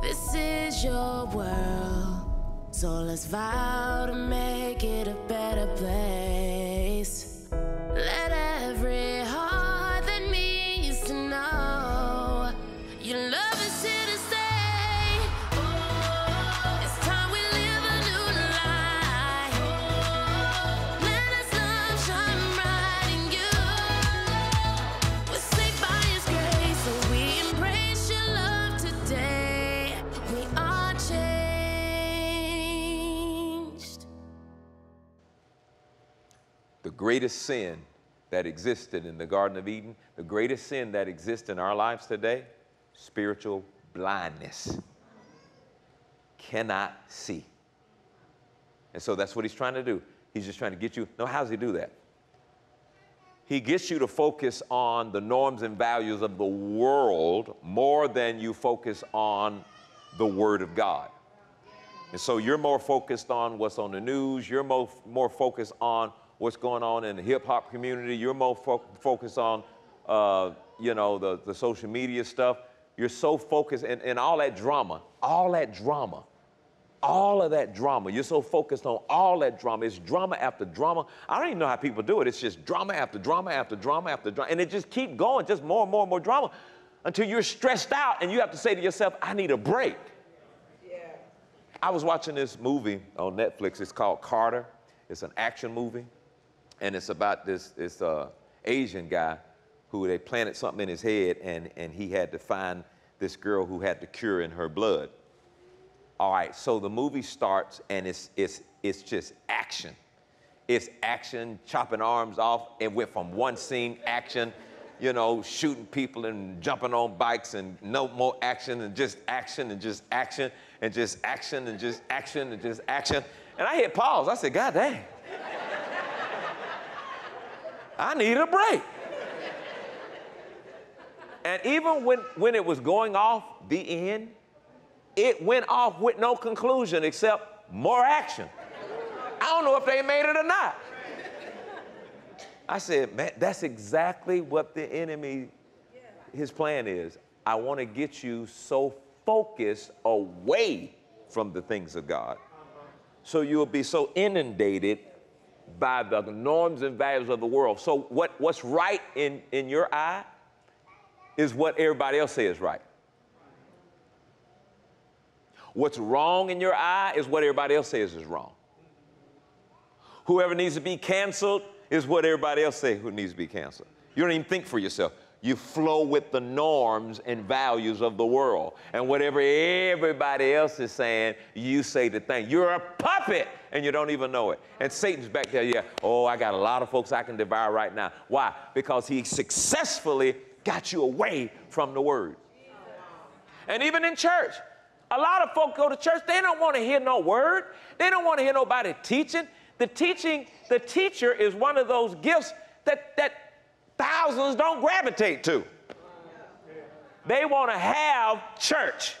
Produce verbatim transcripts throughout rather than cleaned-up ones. This is your world, so let's vow to make it a better place. Let every heart that needs to know your love is here to stay. Oh, it's time we live a new life. Oh, let us love shine bright in you. We're saved by His grace, so we embrace your love today. We are changed. The greatest sin that existed in the Garden of Eden, the greatest sin that exists in our lives today, spiritual blindness. Cannot see. And so that's what he's trying to do. He's just trying to get you. No, how does he do that? He gets you to focus on the norms and values of the world more than you focus on the Word of God. And so you're more focused on what's on the news. You're more, more focused on what's going on in the hip-hop community. You're more fo focused on, uh, you know, the, the social media stuff. You're so focused, and, and all that drama, all that drama, all of that drama. You're so focused on all that drama. It's drama after drama. I don't even know how people do it. It's just drama after drama after drama after drama. And it just keep going, just more and more and more drama until you're stressed out and you have to say to yourself, I need a break. Yeah. I was watching this movie on Netflix. It's called Carter. It's an action movie. And it's about this, this uh, Asian guy who they planted something in his head, and, and he had to find this girl who had the cure in her blood. All right, so the movie starts, and it's, it's, it's just action. It's action, chopping arms off. It went from one scene, action, you know, shooting people and jumping on bikes and no more action and just action and just action and just action and just action and just action. And I hit pause. I said, God dang. I need a break. And even when, when it was going off, the end, it went off with no conclusion except more action. I don't know if they made it or not. I said, man, that's exactly what the enemy, his plan is. I want to get you so focused away from the things of God. So you'll be so inundated by the norms and values of the world. So what, what's right in, in your eye is what everybody else says is right. What's wrong in your eye is what everybody else says is wrong. Whoever needs to be canceled is what everybody else says who needs to be canceled. You don't even think for yourself. You flow with the norms and values of the world. And whatever everybody else is saying, you say the thing. You're a puppet, and you don't even know it. And Satan's back there, yeah, oh, I got a lot of folks I can devour right now. Why? Because he successfully got you away from the Word. And even in church, a lot of folk go to church, they don't want to hear no Word. They don't want to hear nobody teaching. The teaching, the teacher is one of those gifts that, that thousands don't gravitate to. They want to have church.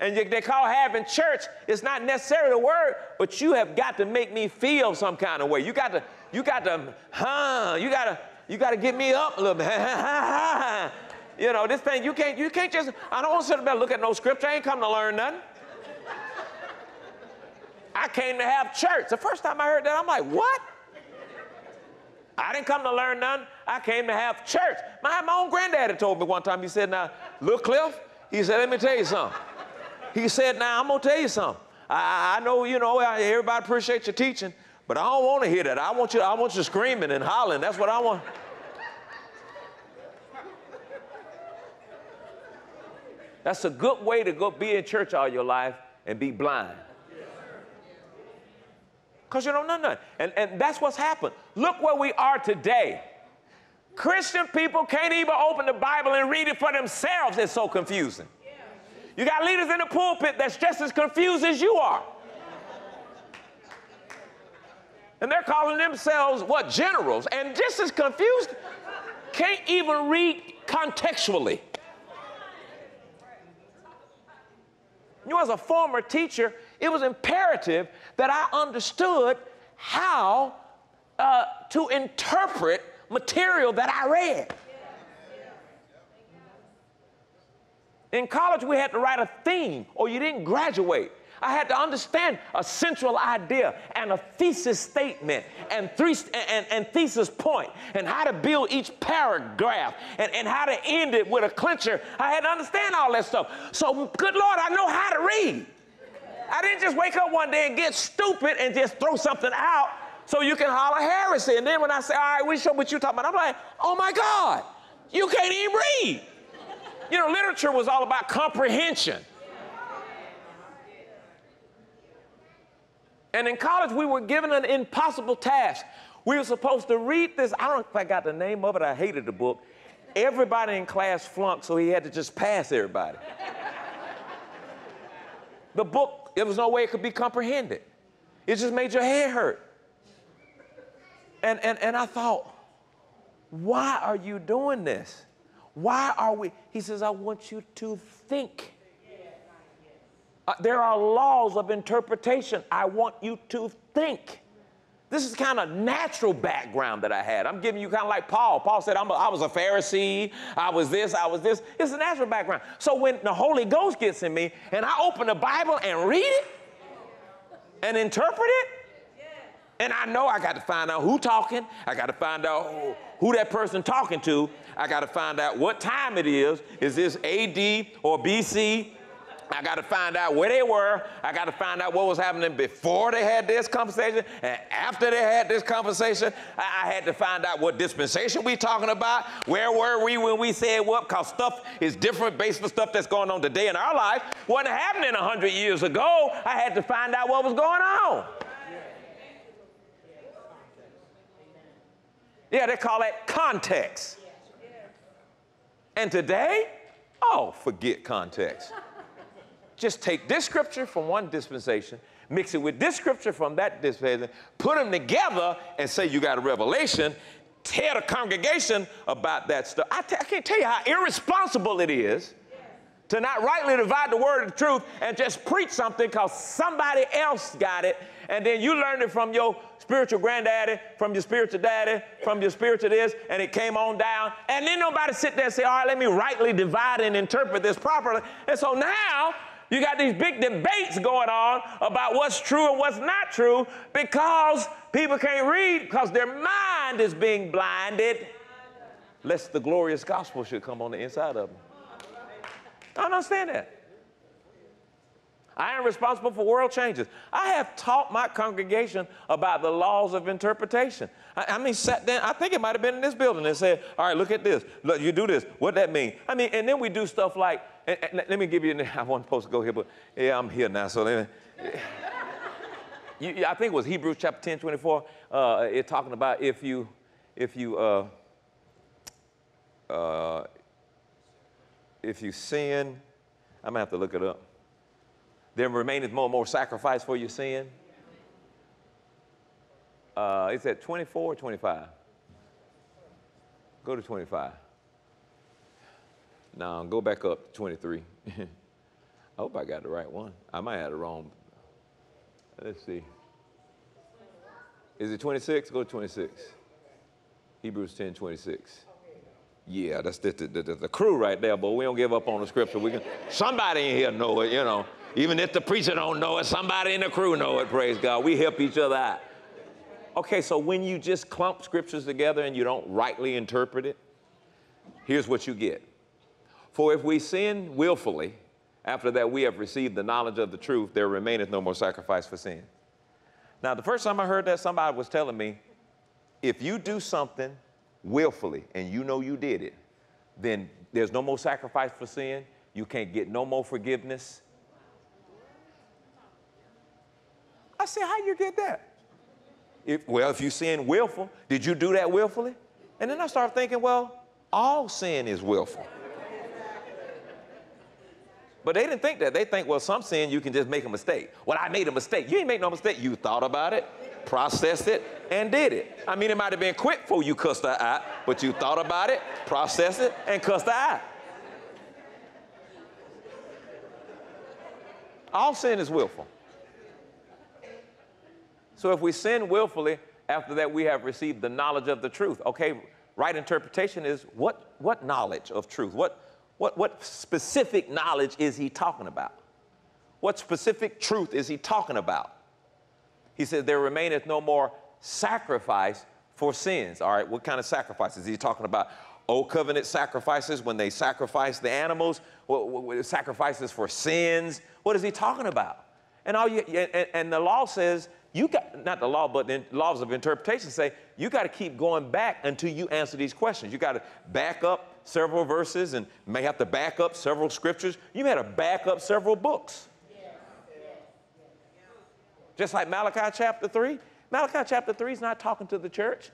And they call having church, it's not necessarily the Word, but you have got to make me feel some kind of way. You got to, you got to, huh, you got to, you got to get me up a little bit. You know, this thing, you can't, you can't just, I don't want to sit there and look at no scripture. I ain't come to learn nothing. I came to have church. The first time I heard that, I'm like, what? I didn't come to learn none. I came to have church. My, my own granddaddy told me one time, he said, now, Lil Cliff, he said, let me tell you something. He said, now, I'm going to tell you something. I, I know, you know, everybody appreciates your teaching, but I don't want to hear that. I want you, I want you screaming and hollering. That's what I want. That's a good way to go be in church all your life and be blind. Because you don't know nothing. And, and that's what's happened. Look where we are today. Christian people can't even open the Bible and read it for themselves. It's so confusing. You got leaders in the pulpit that's just as confused as you are. And they're calling themselves, what, generals, and just as confused, can't even read contextually. You know, as a former teacher, it was imperative that I understood how uh, to interpret material that I read. In college, we had to write a theme or you didn't graduate. I had to understand a central idea and a thesis statement and, three, and, and thesis point and how to build each paragraph and, and how to end it with a clincher. I had to understand all that stuff. So, good Lord, I know how to read. I didn't just wake up one day and get stupid and just throw something out so you can holler heresy. And then when I say, all right, we show what you're talking about, I'm like, oh, my God, you can't even read. You know, literature was all about comprehension. And in college, we were given an impossible task. We were supposed to read this. I don't know if I got the name of it. I hated the book. Everybody in class flunked, so he had to just pass everybody. The book, there was no way it could be comprehended. It just made your head hurt. And, and, and I thought, why are you doing this? Why are we? He says, I want you to think. Uh, there are laws of interpretation. I want you to think. This is kind of natural background that I had. I'm giving you kind of like Paul. Paul said, I'm a, I was a Pharisee. I was this, I was this. It's a natural background. So when the Holy Ghost gets in me and I open the Bible and read it and interpret it, and I know I got to find out who talking. I got to find out who, who that person talking to. I got to find out what time it is. Is this A D or B C? I got to find out where they were. I got to find out what was happening before they had this conversation and after they had this conversation. I, I had to find out what dispensation we talking about. Where were we when we said what? Because stuff is different based on stuff that's going on today in our life. Wasn't happening one hundred years ago. I had to find out what was going on. Yeah, they call that context. And today, oh, forget context. Just take this scripture from one dispensation, mix it with this scripture from that dispensation, put them together and say you got a revelation, tell the congregation about that stuff. I, I can't tell you how irresponsible it is to not rightly divide the word of truth and just preach something because somebody else got it, and then you learned it from your spiritual granddaddy, from your spiritual daddy, from your spiritual this, and it came on down, and then nobody sit there and say, all right, let me rightly divide and interpret this properly, and so now you got these big debates going on about what's true and what's not true because people can't read because their mind is being blinded lest the glorious gospel should come on the inside of them. I don't understand that. I am responsible for world changes. I have taught my congregation about the laws of interpretation. I, I mean, sat down, I think it might have been in this building and said, all right, look at this. Look, you do this. What that mean? I mean, and then we do stuff like, and, and let me give you, I wasn't supposed to go here, but yeah, I'm here now, so let me. you, I think it was Hebrews chapter ten, twenty-four, uh, it's talking about if you, if you, uh, uh, if you sin, I'm gonna have to look it up. There remaineth more and more sacrifice for your sin. Uh, it's at twenty-four or twenty-five? Go to twenty-five. Now go back up to twenty-three. I hope I got the right one. I might have the wrong. Let's see. Is it twenty-six? Go to twenty-six. Hebrews ten, twenty-six. Yeah, that's the, the, the, the crew right there, but we don't give up on the scripture. We can, somebody in here know it, you know. Even if the preacher don't know it, somebody in the crew know it, praise God. We help each other out. Okay, so when you just clump scriptures together and you don't rightly interpret it, here's what you get. For if we sin willfully, after that we have received the knowledge of the truth, there remaineth no more sacrifice for sin. Now, the first time I heard that, somebody was telling me, if you do something willfully, and you know you did it, then there's no more sacrifice for sin. You can't get no more forgiveness. I said, how you get that? If, well, if you sin willful, did you do that willfully? And then I started thinking, well, all sin is willful. But they didn't think that. They think, well, some sin you can just make a mistake. Well, I made a mistake. You ain't make no mistake. You thought about it, processed it, and did it. I mean, it might have been quick before you cussed her out, but you thought about it, processed it, and cussed her out. All sin is willful. So if we sin willfully, after that we have received the knowledge of the truth. Okay, right interpretation is what, what knowledge of truth? What, What, what specific knowledge is he talking about? What specific truth is he talking about? He said, there remaineth no more sacrifice for sins. All right, what kind of sacrifices? Is he talking about old covenant sacrifices when they sacrificed the animals? What, what, what, sacrifices for sins? What is he talking about? And, all you, and, and the law says, you got, not the law, but the laws of interpretation say, you got to keep going back until you answer these questions. You got to back up several verses and may have to back up several scriptures. You may have to back up several books. Just like Malachi chapter three. Malachi chapter three is not talking to the church.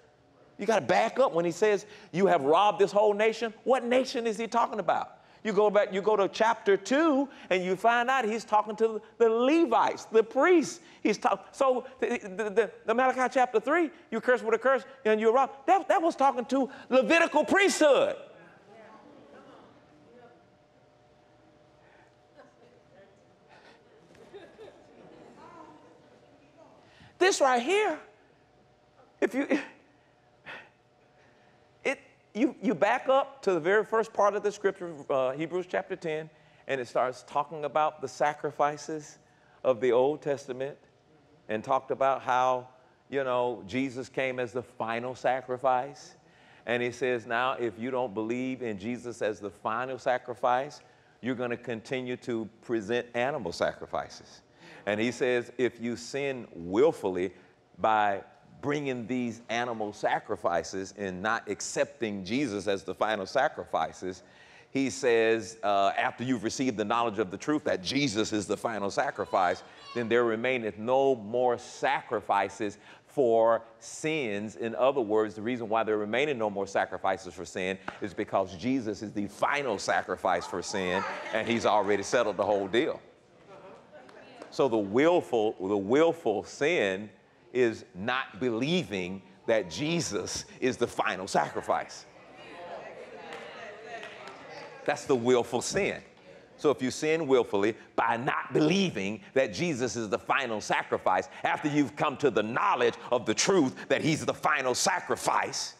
You got to back up when he says you have robbed this whole nation. What nation is he talking about? You go back, you go to chapter two and you find out he's talking to the Levites, the priests. He's talking. So the, the, the, the Malachi chapter three, you curse with a curse and you're robbed. That, that was talking to Levitical priesthood. This right here, if you, it, you, you back up to the very first part of the scripture, uh, Hebrews chapter ten, and it starts talking about the sacrifices of the Old Testament and talked about how, you know, Jesus came as the final sacrifice. And he says, now, if you don't believe in Jesus as the final sacrifice, you're going to continue to present animal sacrifices. And he says, if you sin willfully by bringing these animal sacrifices and not accepting Jesus as the final sacrifices, he says, uh, after you've received the knowledge of the truth that Jesus is the final sacrifice, then there remaineth no more sacrifices for sins. In other words, the reason why there remaineth no more sacrifices for sin is because Jesus is the final sacrifice for sin, and he's already settled the whole deal. So the willful, the willful sin is not believing that Jesus is the final sacrifice. That's the willful sin. So if you sin willfully by not believing that Jesus is the final sacrifice, after you've come to the knowledge of the truth that he's the final sacrifice,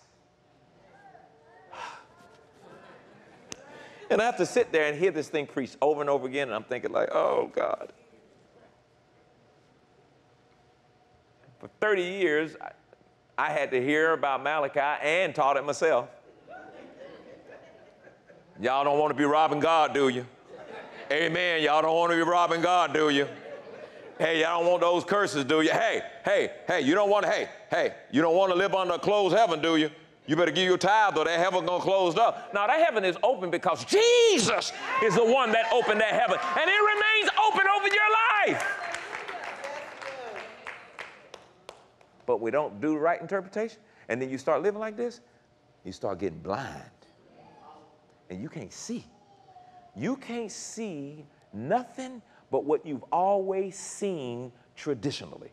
and I have to sit there and hear this thing preached over and over again, and I'm thinking like, oh, God. For thirty years, I had to hear about Malachi and taught it myself. Y'all don't want to be robbing God, do you? Amen. Y'all don't want to be robbing God, do you? Hey, y'all don't want those curses, do you? Hey, hey, hey, you don't want to, hey, hey, you don't want to live under a closed heaven, do you? You better give your tithe or that heaven gonna closed up. Now, that heaven is open because Jesus is the one that opened that heaven, and it remains open over your life. But we don't do right interpretation. And then you start living like this, you start getting blind. And you can't see. You can't see nothing but what you've always seen traditionally.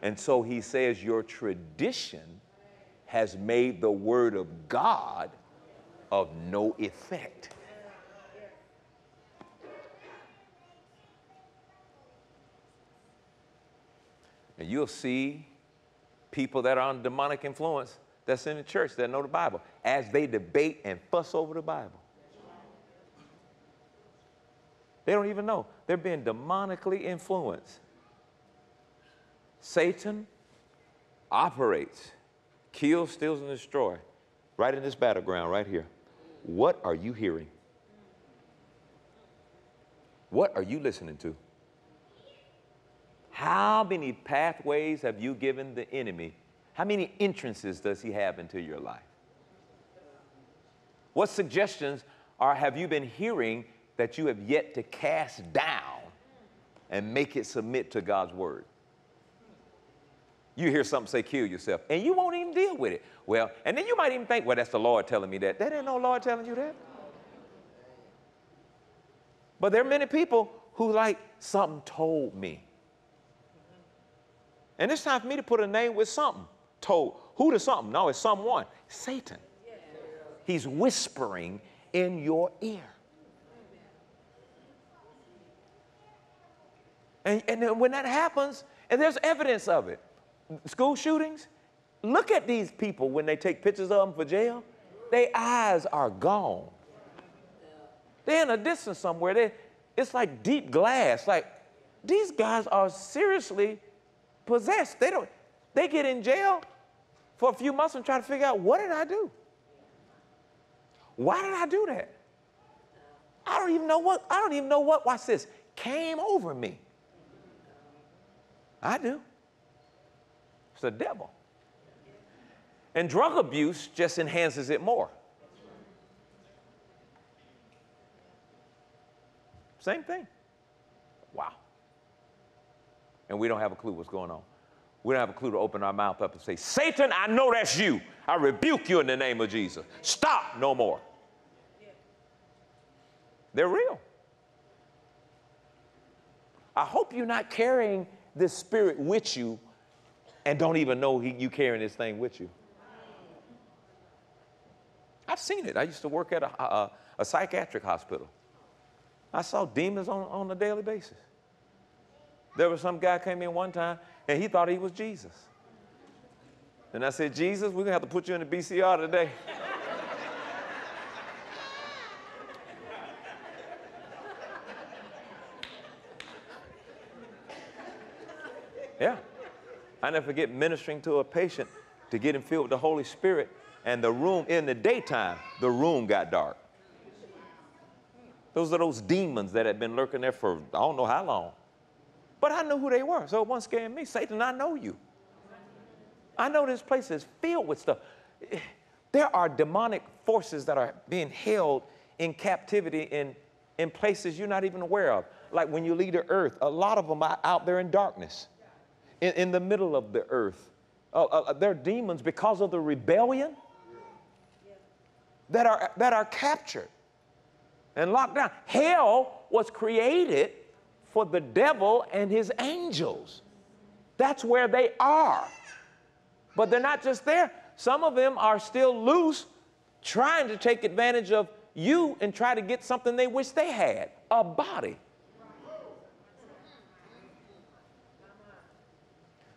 And so he says your tradition has made the word of God of no effect. And you'll see people that are under demonic influence that's in the church that know the Bible as they debate and fuss over the Bible. They don't even know. They're being demonically influenced. Satan operates, kills, steals, and destroys right in this battleground right here. What are you hearing? What are you listening to? How many pathways have you given the enemy? How many entrances does he have into your life? What suggestions are, have you been hearing that you have yet to cast down and make it submit to God's word? You hear something say, kill yourself, and you won't even deal with it. Well, and then you might even think, well, that's the Lord telling me that. That ain't no Lord telling you that. But there are many people who like, something told me. And it's time for me to put a name with something. Told who to something? No, it's someone. Satan. He's whispering in your ear. And, and then when that happens, and there's evidence of it. School shootings, look at these people when they take pictures of them for jail. Their eyes are gone. They're in a distance somewhere. They, it's like deep glass. Like, these guys are seriously possessed. They don't, they get in jail for a few months and try to figure out, what did I do? Why did I do that? I don't even know what, I don't even know what, watch this, came over me. I do. It's the devil. And drug abuse just enhances it more. Same thing. Wow. And we don't have a clue what's going on. We don't have a clue to open our mouth up and say, Satan, I know that's you. I rebuke you in the name of Jesus. Stop no more. They're real. I hope you're not carrying this spirit with you and don't even know he, you carrying this thing with you. I've seen it. I used to work at a, a, a psychiatric hospital. I saw demons on, on a daily basis. There was some guy came in one time, and he thought he was Jesus. And I said, Jesus, we're going to have to put you in the B C R today. Yeah. I never forget ministering to a patient to get him filled with the Holy Spirit, and the room, in the daytime, the room got dark. Those are those demons that had been lurking there for I don't know how long. But I knew who they were, so it wasn't scaring me. Satan, I know you. I know this place is filled with stuff. There are demonic forces that are being held in captivity in, in places you're not even aware of. Like when you leave the earth, a lot of them are out there in darkness, in, in the middle of the earth. Uh, uh, they're demons because of the rebellion that are, that are captured and locked down. Hell was created for the devil and his angels. That's where they are. But they're not just there. Some of them are still loose, trying to take advantage of you and try to get something they wish they had, a body.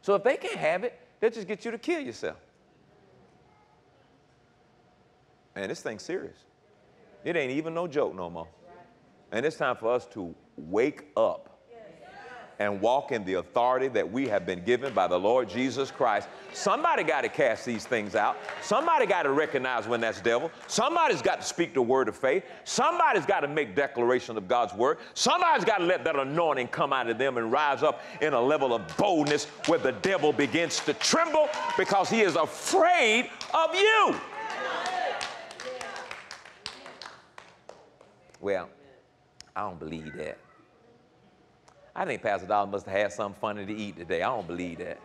So if they can't have it, they'll just get you to kill yourself. Man, this thing's serious. It ain't even no joke no more. And it's time for us to wake up and walk in the authority that we have been given by the Lord Jesus Christ. Somebody got to cast these things out. Somebody got to recognize when that's devil. Somebody's got to speak the word of faith. Somebody's got to make declaration of God's word. Somebody's got to let that anointing come out of them and rise up in a level of boldness where the devil begins to tremble because he is afraid of you. Well, I don't believe that. I think Pastor Dollar must have had something funny to eat today. I don't believe that.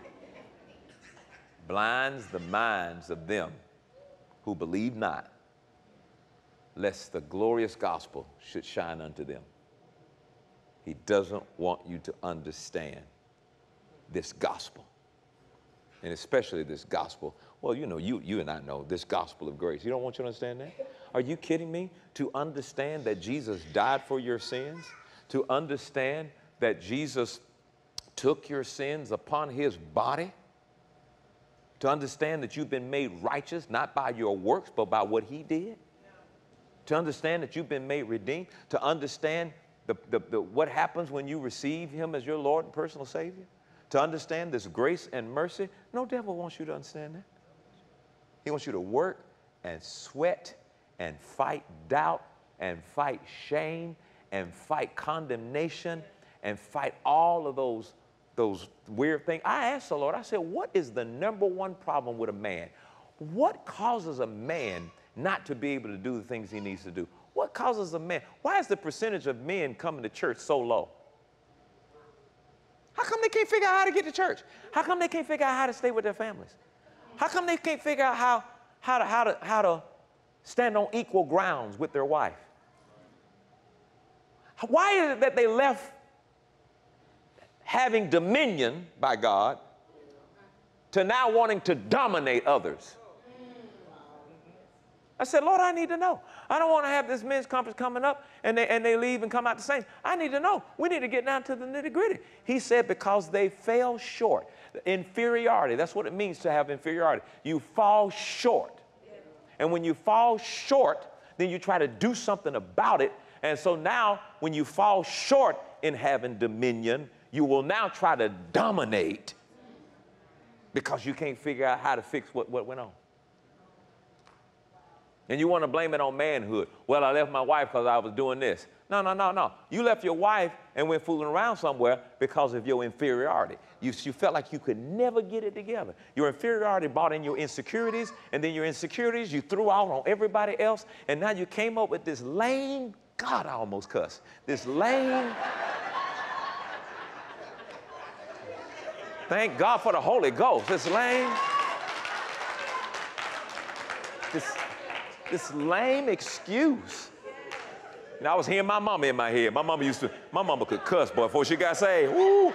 Blinds the minds of them who believe not, lest the glorious gospel should shine unto them. He doesn't want you to understand this gospel, and especially this gospel. Well, you know, you, you and I know this gospel of grace. He don't want you to understand that? Are you kidding me? To understand that Jesus died for your sins, to understand that Jesus took your sins upon his body, to understand that you've been made righteous, not by your works, but by what he did, to understand that you've been made redeemed, to understand the, the, the, what happens when you receive him as your Lord and personal Savior, to understand this grace and mercy. No devil wants you to understand that. He wants you to work and sweat and fight doubt and fight shame and fight condemnation and fight all of those, those weird things. I asked the Lord, I said, what is the number one problem with a man? What causes a man not to be able to do the things he needs to do? What causes a man? Why is the percentage of men coming to church so low? How come they can't figure out how to get to church? How come they can't figure out how to stay with their families? How come they can't figure out how, how, to, how, to, how to stand on equal grounds with their wife? Why is it that they left having dominion by God to now wanting to dominate others? I said, Lord, I need to know. I don't want to have this men's conference coming up and they, and they leave and come out the same. I need to know. We need to get down to the nitty-gritty. He said, because they fell short. Inferiority, that's what it means to have inferiority. You fall short. And when you fall short, then you try to do something about it, And so now when you fall short in having dominion, you will now try to dominate because you can't figure out how to fix what, what went on. And you want to blame it on manhood. Well, I left my wife because I was doing this. No, no, no, no. You left your wife and went fooling around somewhere because of your inferiority. You, you felt like you could never get it together. Your inferiority brought in your insecurities, and then your insecurities you threw out on everybody else, and now you came up with this lame, God, I almost cussed, this lame, thank God for the Holy Ghost, this lame, this, this lame excuse. And I was hearing my mama in my head. My mama used to, my mama could cuss, boy, before she got saved. Woo!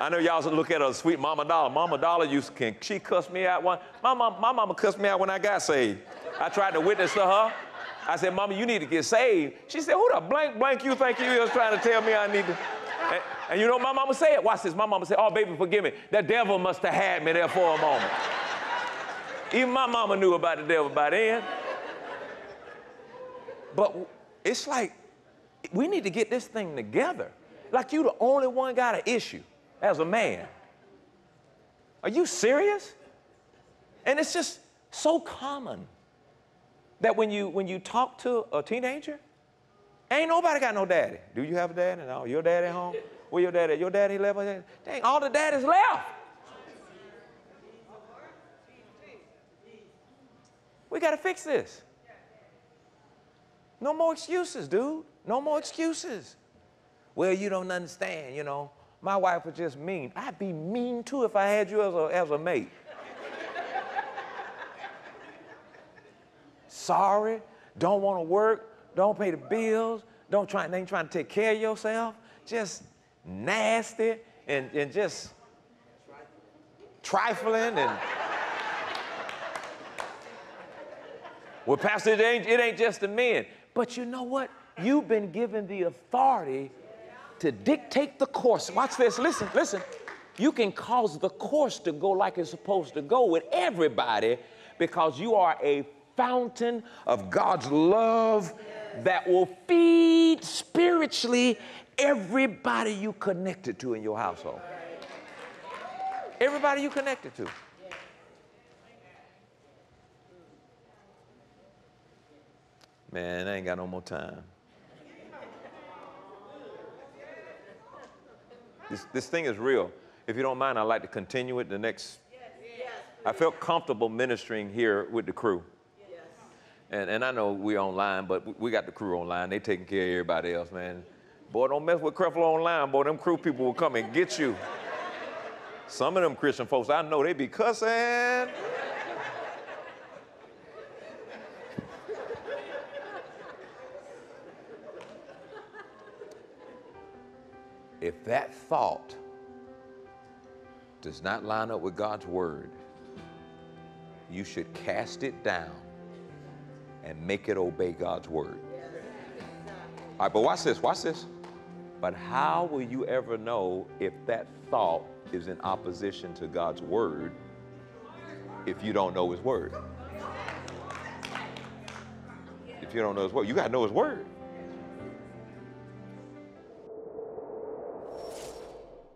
I know y'all look at her, sweet Mama Dollar. Mama Dollar used to, can she cuss me out one? My mama, my mama cussed me out when I got saved. I tried to witness to her. I said, Mama, you need to get saved. She said, who the blank, blank you think you is trying to tell me I need to? And, and you know what my mama said? Watch this. My mama said, oh, baby, forgive me. That devil must have had me there for a moment. Even my mama knew about the devil by then. But it's like, we need to get this thing together. Like you the only one got an issue as a man. Are you serious? And it's just so common that when you, when you talk to a teenager, ain't nobody got no daddy. Do you have a daddy? No, your daddy home? Where your daddy? Your daddy left? Dang, all the daddies left. We got to fix this. No more excuses, dude. No more excuses. Well, you don't understand, you know. My wife was just mean. I'd be mean, too, if I had you as a, as a mate. Sorry, don't want to work, don't pay the bills, don't try, ain't trying to take care of yourself. Just nasty and, and just trifling and... Well, Pastor, it ain't, it ain't just the men. But you know what? You've been given the authority to dictate the course. Watch this. Listen, listen. You can cause the course to go like it's supposed to go with everybody because you are a fountain of God's love that will feed spiritually everybody you connected to in your household. Everybody you connected to. Man, I ain't got no more time. This, this thing is real. If you don't mind, I'd like to continue it the next. Yes. I felt comfortable ministering here with the crew. Yes. And, and I know we're online, but we got the crew online. They taking care of everybody else, man. Boy, don't mess with Creflo online, boy. Them crew people will come and get you. Some of them Christian folks, I know they be cussing. If that thought does not line up with God's word, you should cast it down and make it obey God's word. All right, but watch this, watch this. But how will you ever know if that thought is in opposition to God's word if you don't know his word? If you don't know his word, you got to know his word.